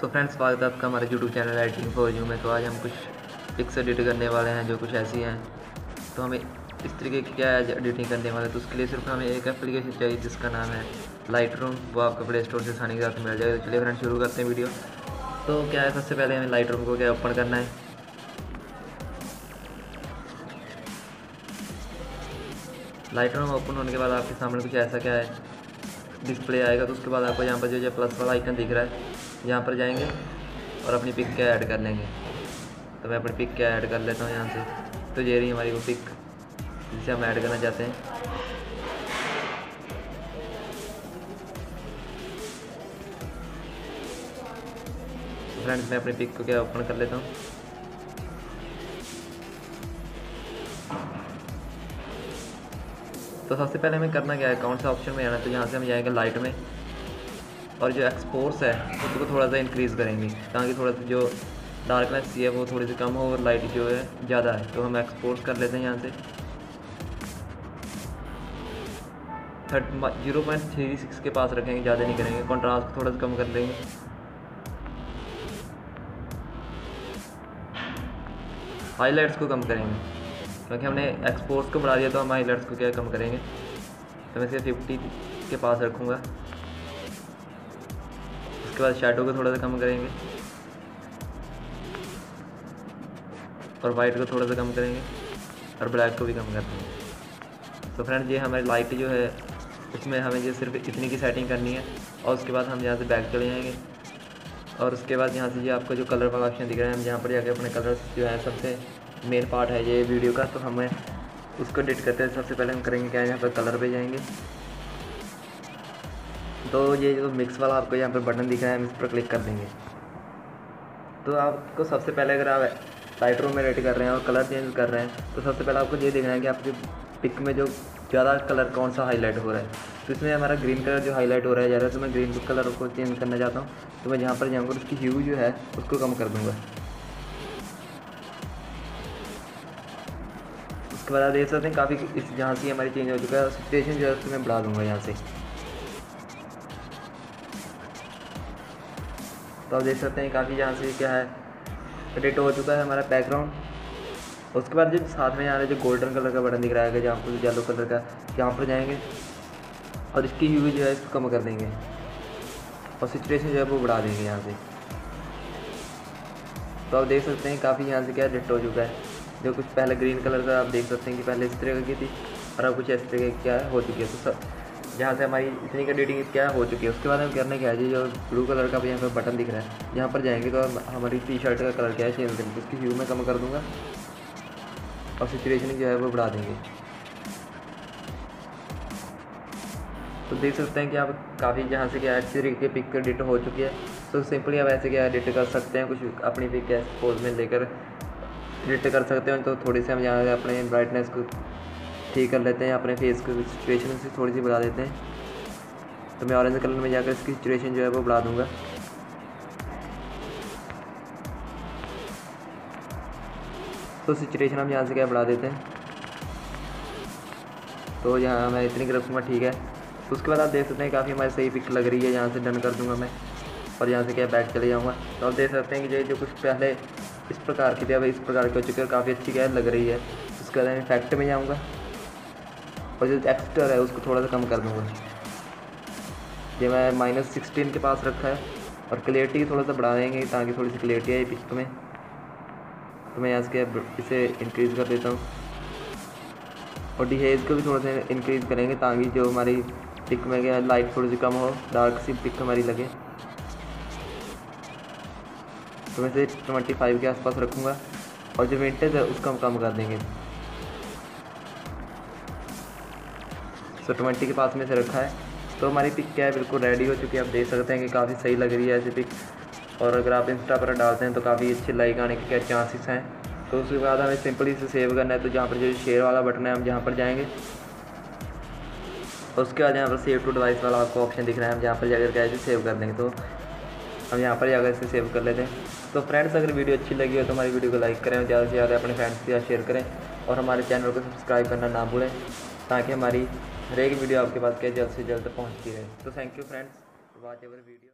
So friends स्वागत है आपका हमारे YouTube channel Lightroom for you में। तो आज हम कुछ पिक्स एडिट करने वाले हैं जो कुछ ऐसी हैं, तो हमें इस तरीके की क्या एडिटिंग करने वाले हैं। तो उसके लिए सिर्फ हमें एक एप्लीकेशन चाहिए जिसका नाम है लाइटरूम। वो आपको प्ले स्टोर से आसानी के साथ मिल जाएगा। तो चलिए फ्रेंड्स शुरू करते हैं वीडियो। तो क्या है, सबसे पहले हमें लाइटरूम को क्या ओपन करना है। लाइटरूम ओपन होने के बाद आपके सामने कुछ ऐसा क्या है डिस्प्ले आएगा। तो उसके बाद आपको यहाँ पर जो प्लस वाला आइकन दिख रहा है, यहाँ पर जाएंगे और अपनी पिक क्या ऐड कर लेंगे। तो मैं अपनी पिक क्या ऐड कर लेता हूँ यहाँ से। तो ये रही हमारी वो पिक जिसे हम ऐड करना चाहते हैं। फ्रेंड्स मैं अपनी पिक को क्या ओपन कर लेता हूँ। तो सबसे पहले हमें करना क्या है, कौन सा ऑप्शन में आना। तो यहाँ से हम जाएंगे लाइट में और जो एक्सपोर्ट्स है उसको थोड़ा सा इंक्रीज़ करेंगे ताकि थोड़ा सा जो डार्कनेस है वो थोड़ी सी कम हो और लाइट जो है ज़्यादा है। तो हम एक्सपोर्ट्स कर लेते हैं यहाँ से 0.36 के पास रखेंगे, ज़्यादा नहीं करेंगे। कॉन्ट्रास्ट को थोड़ा सा कम कर लेंगे। हाईलाइट्स को कम करेंगे क्योंकि हमने एक्सपोर्ट्स को बढ़ा दिया, तो हम हाईलाइट्स को क्या कम करेंगे। तो मैं इसे 50 के पास रखूँगा। उसके बाद शैडो को थोड़ा सा कम करेंगे और वाइट को थोड़ा सा कम करेंगे और ब्लैक को भी कम कर देंगे। तो फ्रेंड्स ये हमारी लाइट जो है उसमें हमें ये सिर्फ इतनी की सेटिंग करनी है। और उसके बाद हम यहाँ से बैक चले जाएंगे और उसके बाद यहाँ से ये आपको जो कलर वाला ऑप्शन दिख रहा है, हम यहाँ पर जाकर अपने कलर्स जो है सबसे मेन पार्ट है ये वीडियो का, तो हमें उसको एडिट करते हैं। सबसे पहले हम करेंगे क्या, यहाँ पर कलर पर जाएँगे। तो ये जो मिक्स वाला आपको यहाँ पर बटन दिख रहा है, हम इस पर क्लिक कर देंगे। तो आपको सबसे पहले अगर आप लाइटरूम में एडिट कर रहे हैं और कलर चेंज कर रहे हैं, तो सबसे पहले आपको ये देखना है कि आपकी पिक में जो ज़्यादा कलर कौन सा हाईलाइट हो रहा है। तो इसमें हमारा ग्रीन कलर जो हाईलाइट हो रहा है ज़्यादा, तो मैं ग्रीन कलर को चेंज करना चाहता हूँ। तो मैं यहाँ पर जाऊँगा, उसकी ह्यू जो है उसको कम कर दूँगा। उसके बाद आप देख सकते हैं काफ़ी इस जहाँ से हमारी चेंज हो चुका है। सिचुएशन जो है उसको मैं बढ़ा दूँगा यहाँ से। तो आप देख सकते हैं काफ़ी यहाँ से क्या है एडिट हो चुका है हमारा बैकग्राउंड। उसके बाद जो साथ में यहाँ पर जो गोल्डन कलर का बटन दिख रहा है जहाँ पर येलो कलर का, यहाँ पर जाएंगे और इसकी ह्यू जो है इसको कम कर देंगे और सिचुएशन जो है वो बढ़ा देंगे यहाँ से। तो आप देख सकते हैं काफ़ी यहाँ से क्या एडिट हो चुका है। जो कुछ पहले ग्रीन कलर का आप देख सकते हैं कि पहले इस तरह की थी और अब कुछ इस तरह की क्या हो चुकी है। तो सब जहाँ से हमारी इतनी एडिटिंग क्या हो चुकी है। उसके बाद हम करने क्या है जी, जो ब्लू कलर का यहाँ पर बटन दिख रहा है, यहाँ पर जाएंगे तो हमारी टी शर्ट का कलर क्या है चेंज करेंगे। उसकी व्यू में कम कर दूँगा और सिचुएशन जो है वो बढ़ा देंगे। तो देख सकते हैं कि आप काफ़ी जहाँ से क्या अच्छी तरीके पिक एडिट हो चुकी है। तो सिंपली आप ऐसे क्या एडिट कर सकते हैं, कुछ अपनी पिक क्या पोज में लेकर एडिट कर सकते हैं। तो थोड़ी सी हम यहाँ अपने ब्राइटनेस को ठीक कर लेते हैं, अपने फेस की सिचुएशन से थोड़ी सी बढ़ा देते हैं। तो मैं ऑरेंज कलर में जाकर इसकी सिचुएशन जो है वो बढ़ा दूंगा। तो सिचुएशन हम यहाँ से क्या बढ़ा देते हैं, तो यहाँ मैं इतनी कर रखूँगा, ठीक है। तो उसके बाद आप देख सकते हैं काफ़ी हमारी सही पिक लग रही है। यहाँ से डन कर दूँगा मैं और यहाँ से क्या बैक चले जाऊँगा। तो आप देख सकते हैं कि जो कुछ पहले इस प्रकार की थी अब इस प्रकार की हो चुकी है और काफ़ी अच्छी क्या लग रही है। उसके बाद मैं इफेक्ट में जाऊँगा और जो एक्स्ट्रा है उसको थोड़ा सा कम कर दूँगा। ये मैं -16 के पास रखा है और क्लियरिटी थोड़ा सा बढ़ा देंगे ताकि थोड़ी सी क्लियरिटी आए पिक में। तो मैं यहाँ से इसे इंक्रीज़ कर देता हूँ और डिहेज़ को भी थोड़ा सा इंक्रीज़ करेंगे ताकि जो हमारी पिक में क्या लाइट थोड़ी सी कम हो, डार्क सी पिक हमारी लगे। तो मैं इसे 25 के आसपास रखूँगा और जो विंटेज है उसको हम कम कर देंगे। सो 20 के पास में से रखा है। तो हमारी पिक क्या है बिल्कुल रेडी हो चुकी है। आप देख सकते हैं कि काफ़ी सही लग रही है ऐसी पिक, और अगर आप इंस्टा पर डालते हैं तो काफ़ी अच्छे लाइक आने के क्या चांसेस हैं। तो उसके बाद हमें सिंपली इसे सेव करना है। तो जहाँ पर जो शेयर वाला बटन है हम जहाँ पर जाएंगे और उसके बाद यहाँ पर सेव टू डिवाइस वाला आपको ऑप्शन दिख रहा है, हम जहाँ पर जाकर क्या है सेव कर देंगे। तो हम यहाँ पर जाकर इसे सेव कर लेते हैं। तो फ्रेंड्स अगर वीडियो अच्छी लगी हो तो हमारी वीडियो को लाइक करें, ज़्यादा से ज़्यादा अपने फ्रेंड्स के साथ शेयर करें और हमारे चैनल को सब्सक्राइब करना ना भूलें ताकि हमारी हर एक वीडियो आपके पास क्या जल्द से जल्द पहुंचती रहे। तो thank you friends watch ever video.